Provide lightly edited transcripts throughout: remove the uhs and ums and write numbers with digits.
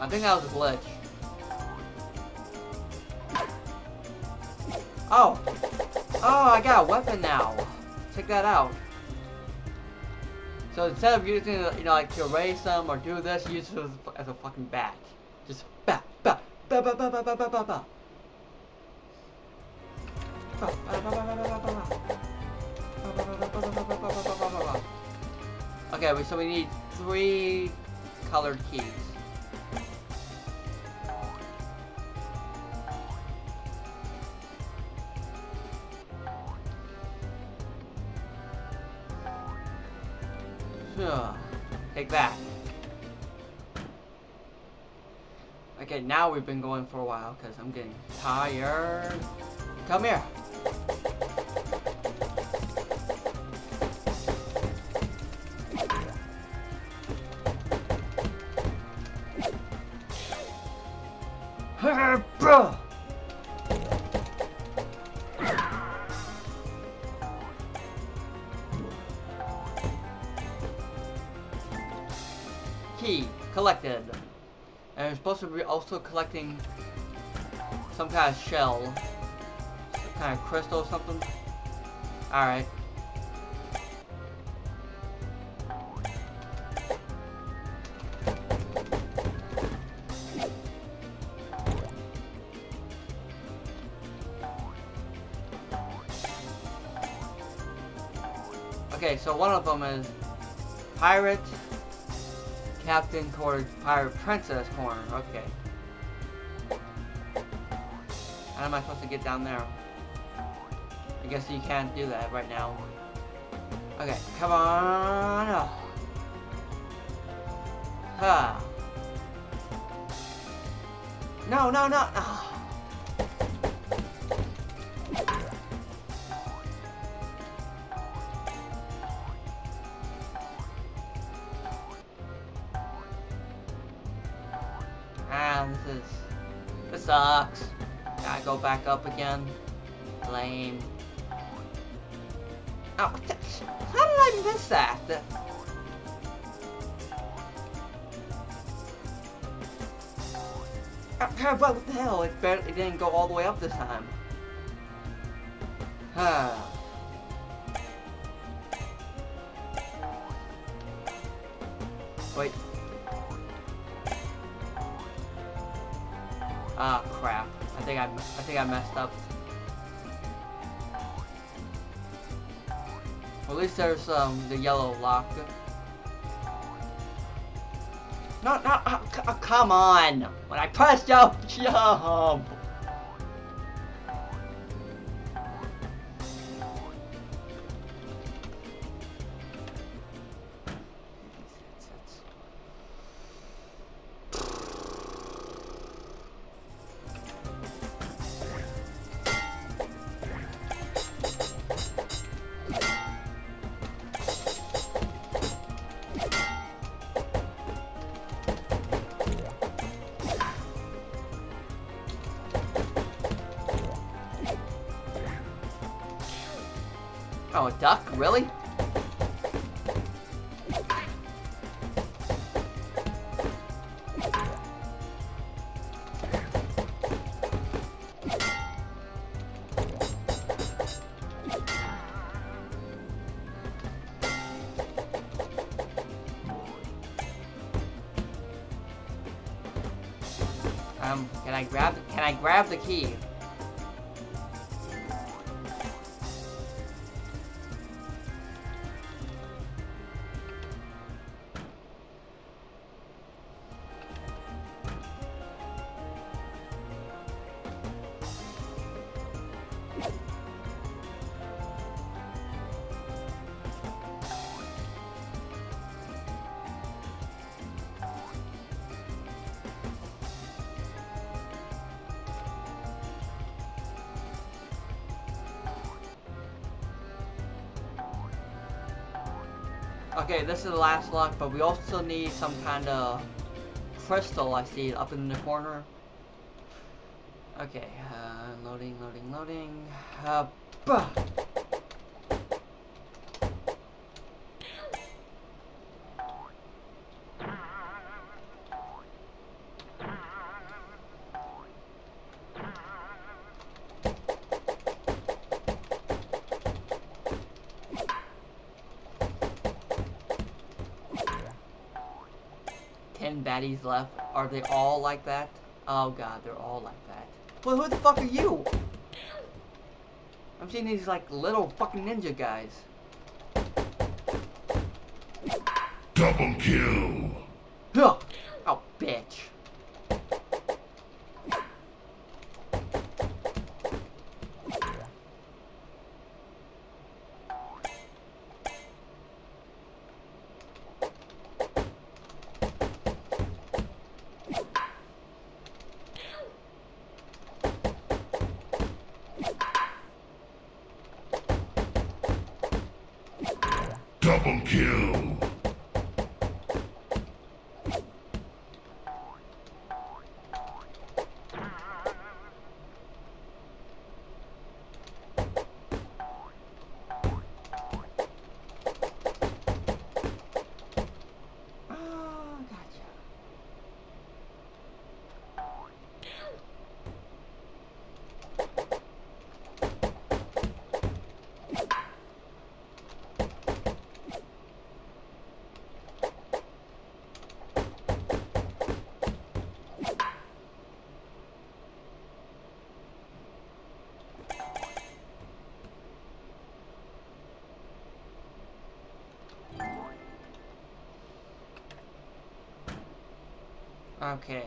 I think that was a glitch. Oh! Oh, I got a weapon now. Check that out. So instead of using, you know, like to erase them or do this, use it as a fucking bat. Just bat, bat, bat, bat, bat, bat, bat, bat, bat, bat, bat. Okay, so we need 3 colored keys. Take that. Okay, now we've been going for a while because I'm getting tired. Come here. Key collected, and we're supposed to be also collecting some kind of shell, some kind of crystal or something. All right. Okay, so one of them is pirate. Captain Corner, Pirate Princess Corner, okay. How am I supposed to get down there? I guess you can't do that right now. Okay, come on up. Huh. No, no, no, oh. This sucks. Gotta go back up again. Lame. Oh, how did I miss that? What the hell? It didn't go all the way up this time. Huh. Wait. Ah, crap. I think I messed up. Well, at least there's the yellow lock. No, no, oh, come on! When I press jump, jump! Oh, a duck? Really? Can I grab the key? Okay, this is the last lock, but we also need some kind of crystal. I see it up in the corner. Okay, loading. Bah! Baddies left. Are they all like that? Oh god, they're all like that. Well, who the fuck are you? I'm seeing these like little fucking ninja guys. Double kill. Huh. Oh bitch. Double kill. Okay.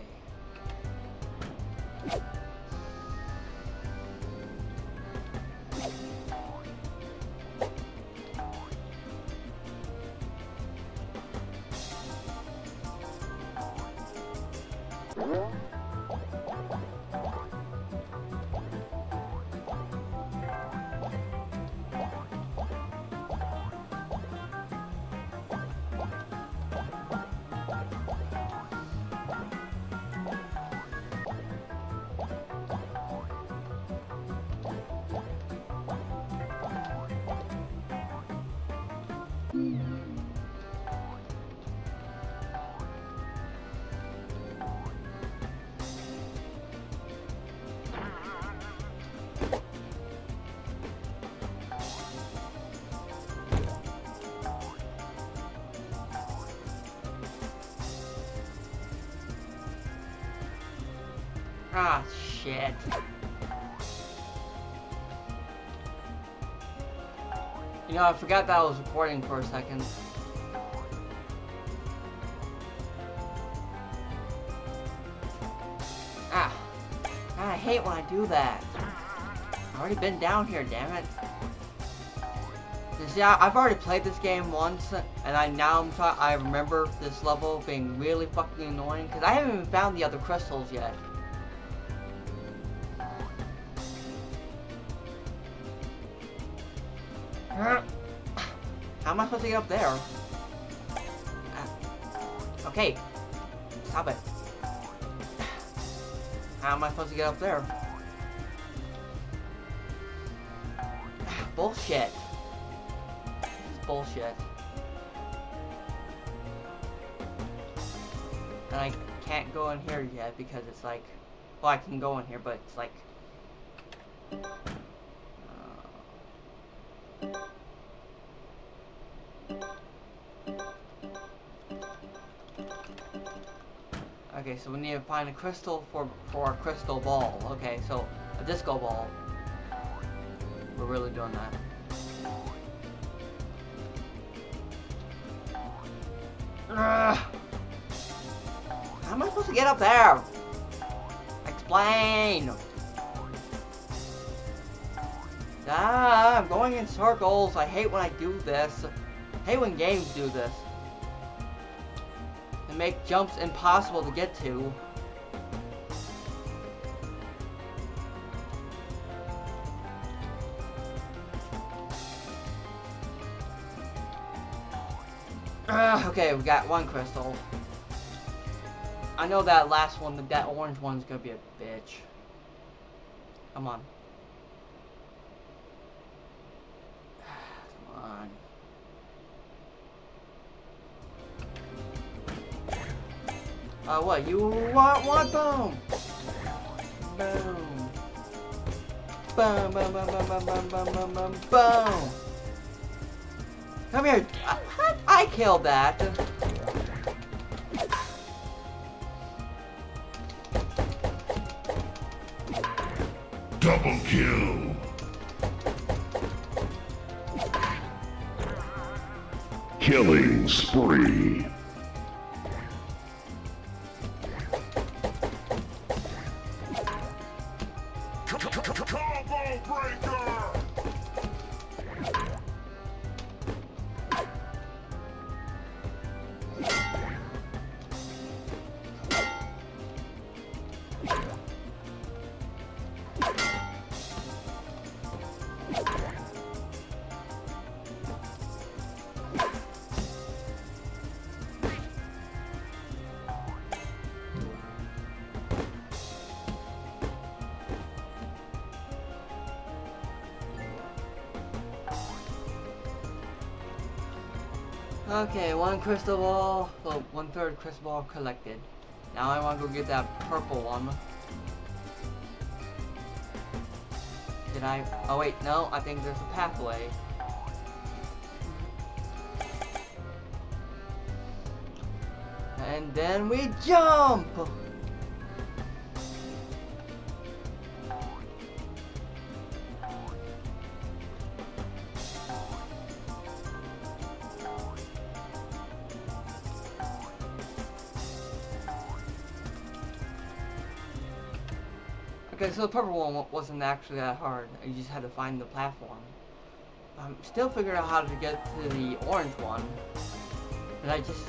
Ah, shit. You know, I forgot that I was recording for a second. Ah. I hate when I do that. I've already been down here, damn it. You see, I've already played this game once, and I remember this level being really fucking annoying, because I haven't even found the other crystals yet. How am I supposed to get up there? Okay. Stop it. How am I supposed to get up there? Bullshit. This is bullshit. And I can't go in here yet because it's like... Well, I can go in here, but it's like... Okay, so we need to find a crystal for our crystal ball. Okay, so a disco ball. We're really doing that. Ugh. How am I supposed to get up there? Explain! Ah, I'm going in circles. I hate when I do this. I hate when games do this. They make jumps impossible to get to. Okay, we got one crystal. I know that last one, that orange one's gonna be a bitch. Come on. Come on. What? You want boom? Boom. Boom, boom, boom, boom, boom, boom, boom, boom, boom, boom. Come here. I killed that. Double kill. Killing spree. Okay, one crystal ball, well, 1/3 crystal ball collected. Now I want to go get that purple one. Did I? Oh wait, no, I think there's a pathway. And then we jump! Okay, so the purple one wasn't actually that hard. You just had to find the platform. I'm still figuring out how to get to the orange one. And I just...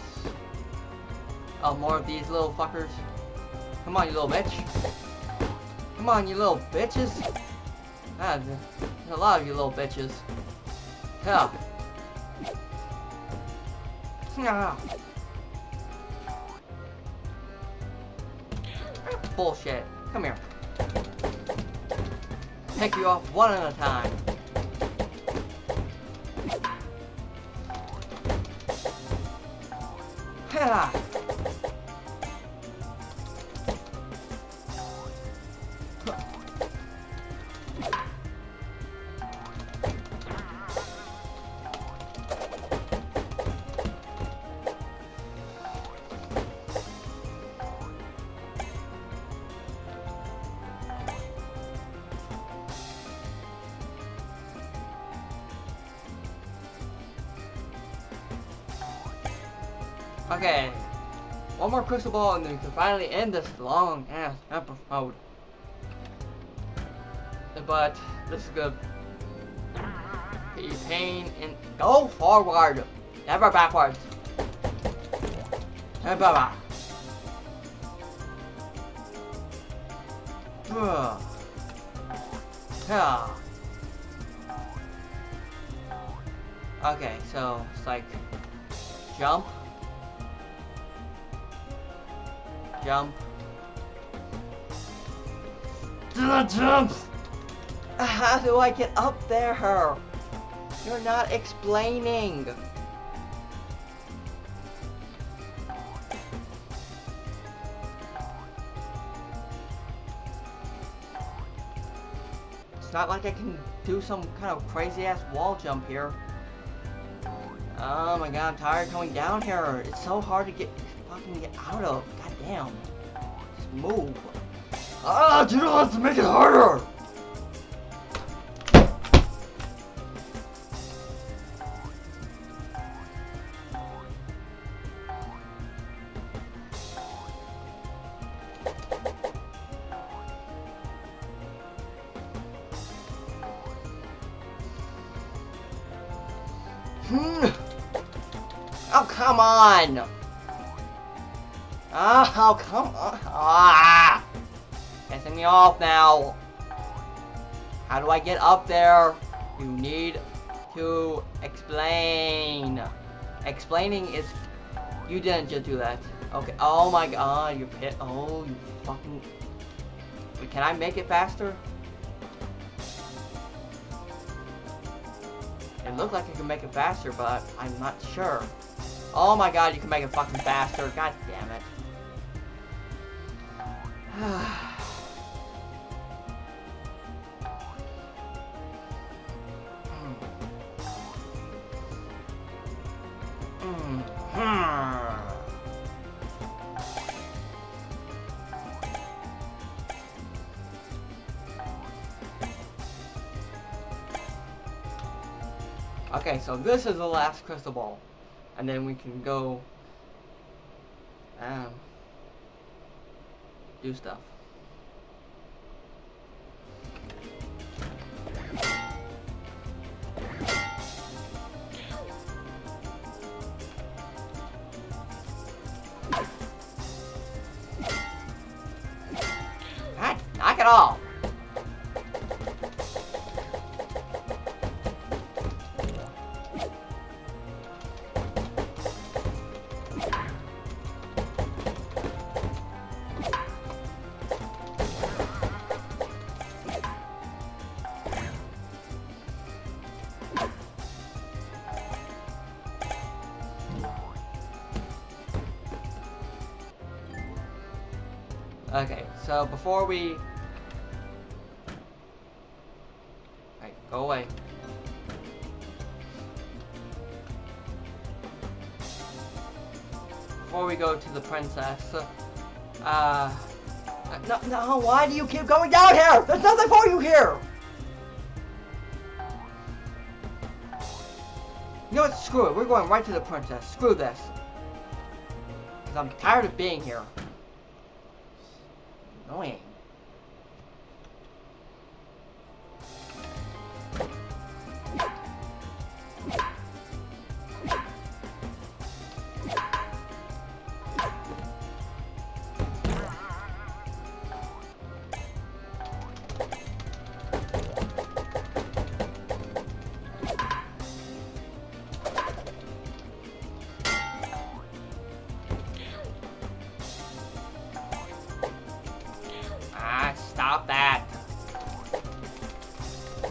Oh, more of these little fuckers. Come on, you little bitch. Come on, you little bitches. Ah, there's a lot of you little bitches. Hell. Ah. Bullshit. Come here. Take you off one at a time. Ha! Okay, one more crystal ball and then we can finally end this long ass episode. But this is good. Be pain and go forward, never backwards. And bye bye. Yeah. Okay, so it's like jump. Jump. Jump! How do I get up there? You're not explaining. It's not like I can do some kind of crazy ass wall jump here. Oh my god, I'm tired of coming down here. It's so hard to get out of. Damn. Just move. Ah, you don't have to make it harder! Oh, come on! Oh, come on. Ah! Pissing me off now. How do I get up there? You need to explain. Explaining is, you didn't just do that. Okay, oh my god, you pit, oh, you fucking. Wait, can I make it faster? It looked like I could make it faster, but I'm not sure. Oh my god, you can make it fucking faster, god damn it. Okay, so this is the last crystal ball, and then we can go do stuff. Knock it off! Okay, so before we... Alright, go away. Before we go to the princess... No, why do you keep going down here? There's nothing for you here! You know what, screw it, we're going right to the princess. Screw this. Because I'm tired of being here. Annoying. Stop that!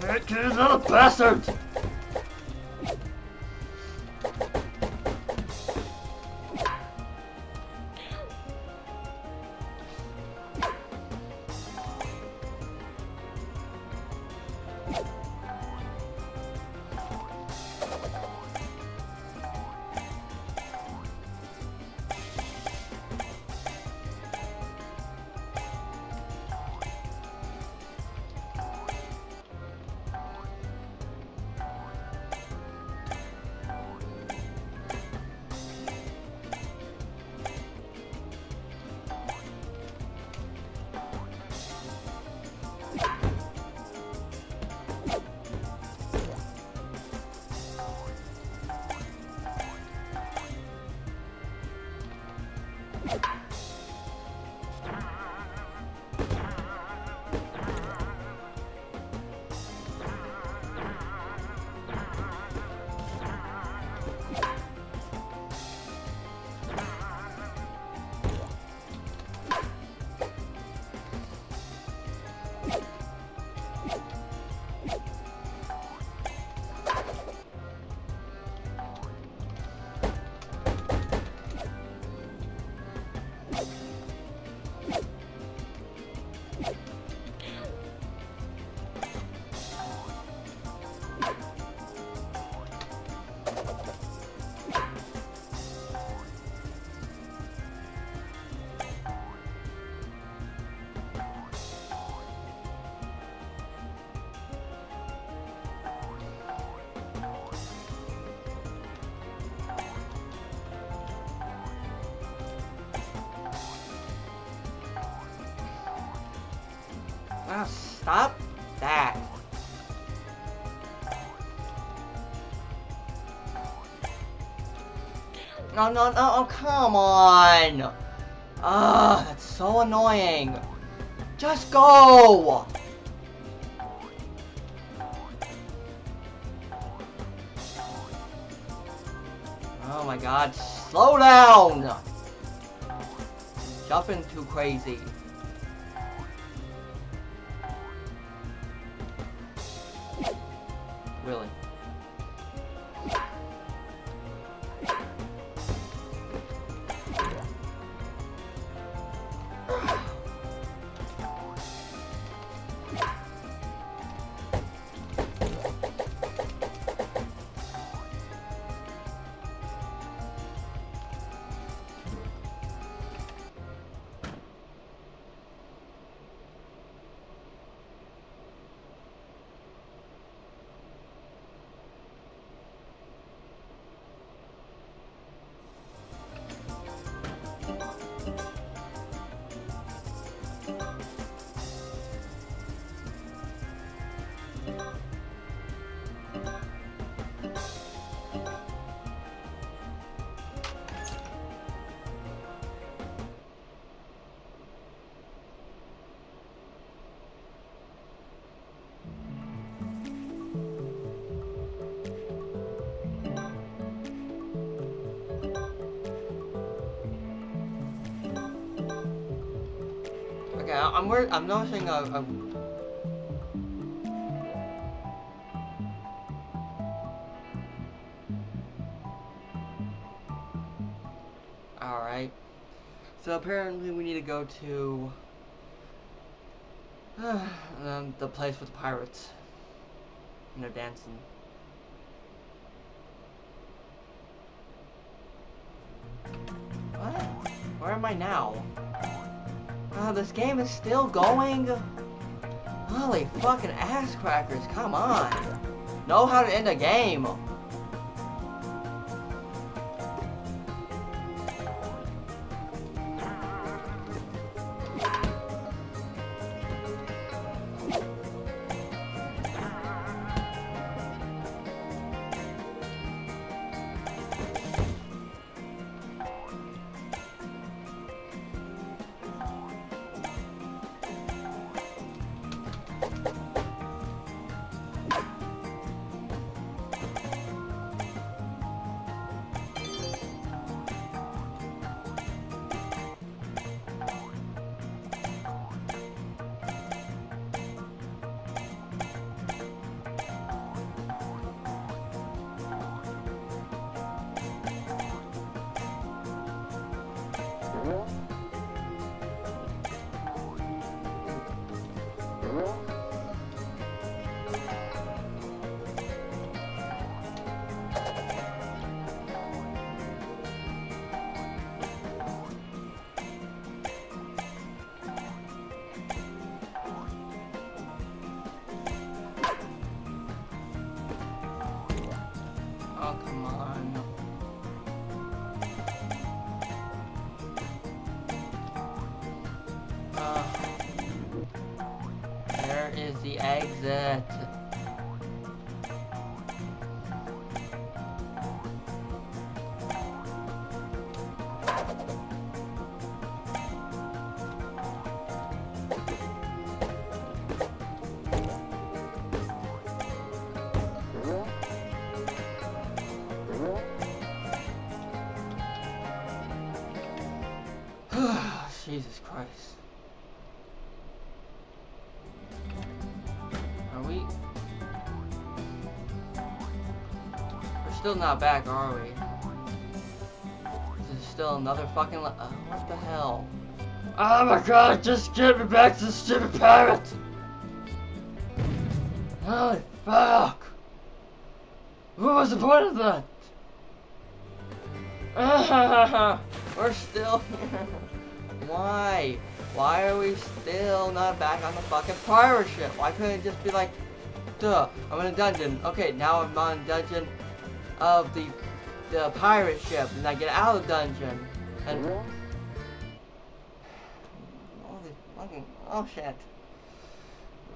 That kid is not a bastard! Wow, stop that. No, oh, come on. Ugh, that's so annoying. Just go. Oh, Oh my god, slow down! Jumping too crazy. Really? I'm noticing a Alright. So apparently we need to go to the place with the pirates. And they're dancing. What? Where am I now? This game is still going? Holy fucking ass crackers, come on. Know how to end a game. Exit. Jesus Christ. Still not back, are we? This is still another fucking what the hell? Oh my god, just get me back to the stupid pirate! Holy fuck! What was the point of that? We're still here. Why? Why are we still not back on the fucking pirate ship? Why couldn't it just be like, duh, I'm in a dungeon. Okay, now I'm on a dungeon of the pirate ship, and I get out of the dungeon, and all this fucking oh shit,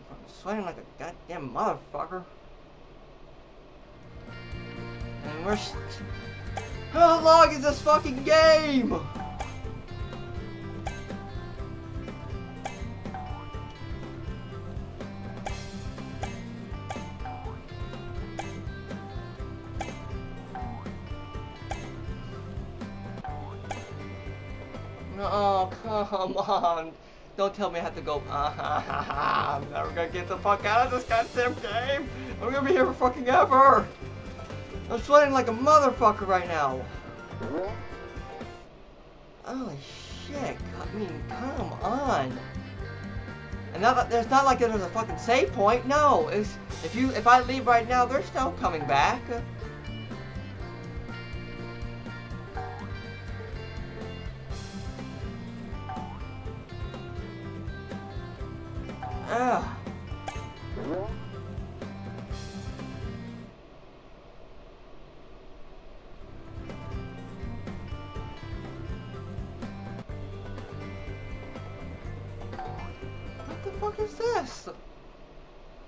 I'm sweating like a goddamn motherfucker, and we're how long is this fucking game? Oh, come on. Don't tell me I have to go. I'm never gonna get the fuck out of this goddamn game. I'm gonna be here for fucking ever. I'm sweating like a motherfucker right now. Holy shit. I mean, come on. And now that there's not like there's a fucking save point. No, it's if I leave right now, there's no coming back. Ugh. What the fuck is this?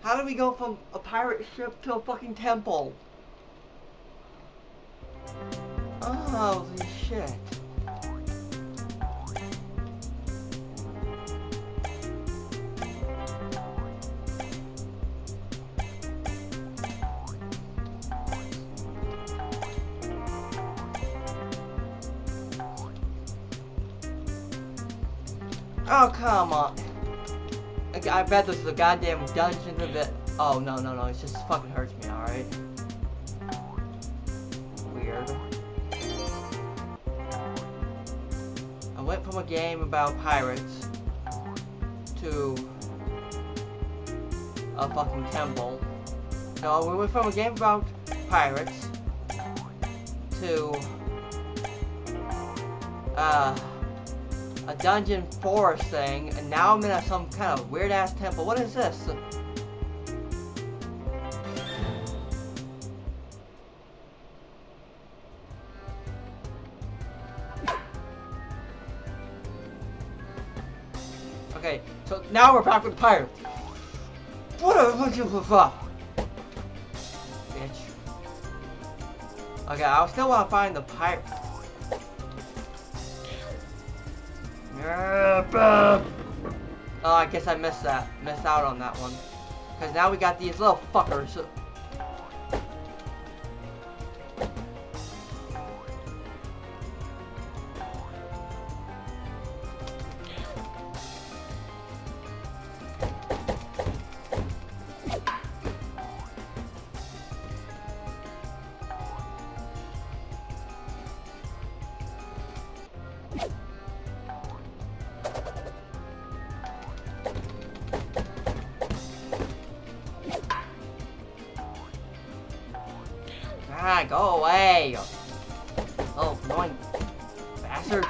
How do we go from a pirate ship to a fucking temple? Holy shit. Oh, come on. I bet this is a goddamn dungeon of it. Oh, no, no, no. It just fucking hurts me, alright? Weird. I went from a game about pirates to a fucking temple. No, we went from a game about pirates to a dungeon forest thing, and now I'm in some kind of weird ass temple. What is this? Okay, so now we're back with pirates. What a bunch of bitch. Okay, I still want to find the pirate. Oh, I guess I missed out on that one. Cause now we got these little fuckers. Go away! Oh, annoying bastards!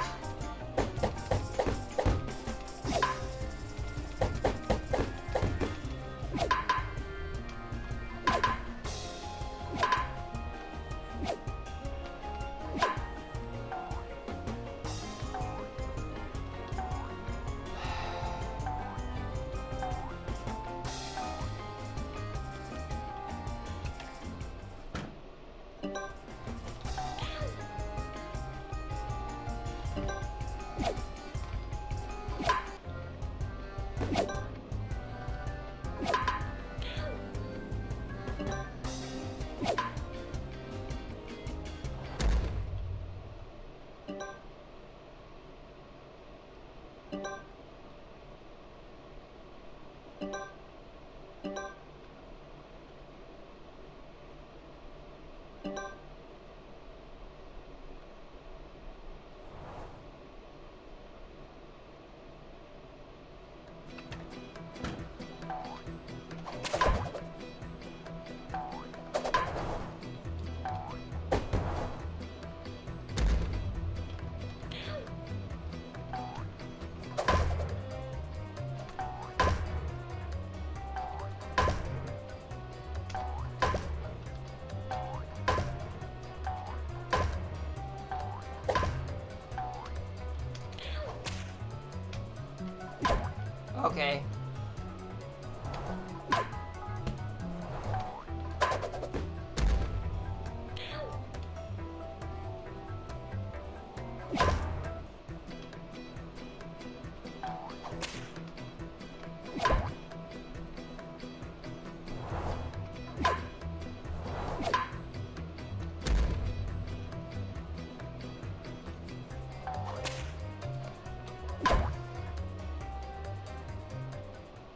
Okay.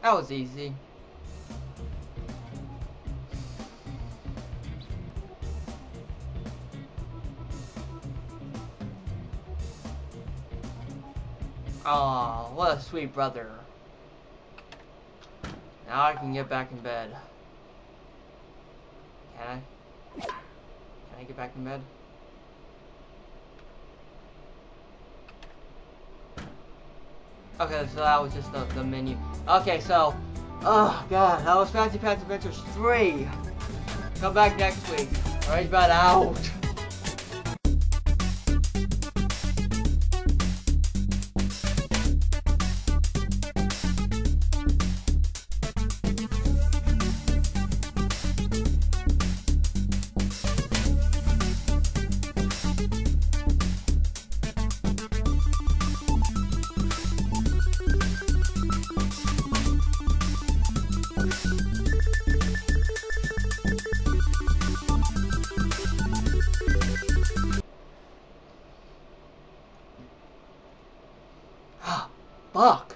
That was easy. Aw, what a sweet brother. Now I can get back in bed. Can I? Can I get back in bed? Okay, so that was just the menu. Okay, so, oh god, that was Fancy Pants Adventures 3. Come back next week. RageBad out. Fuck.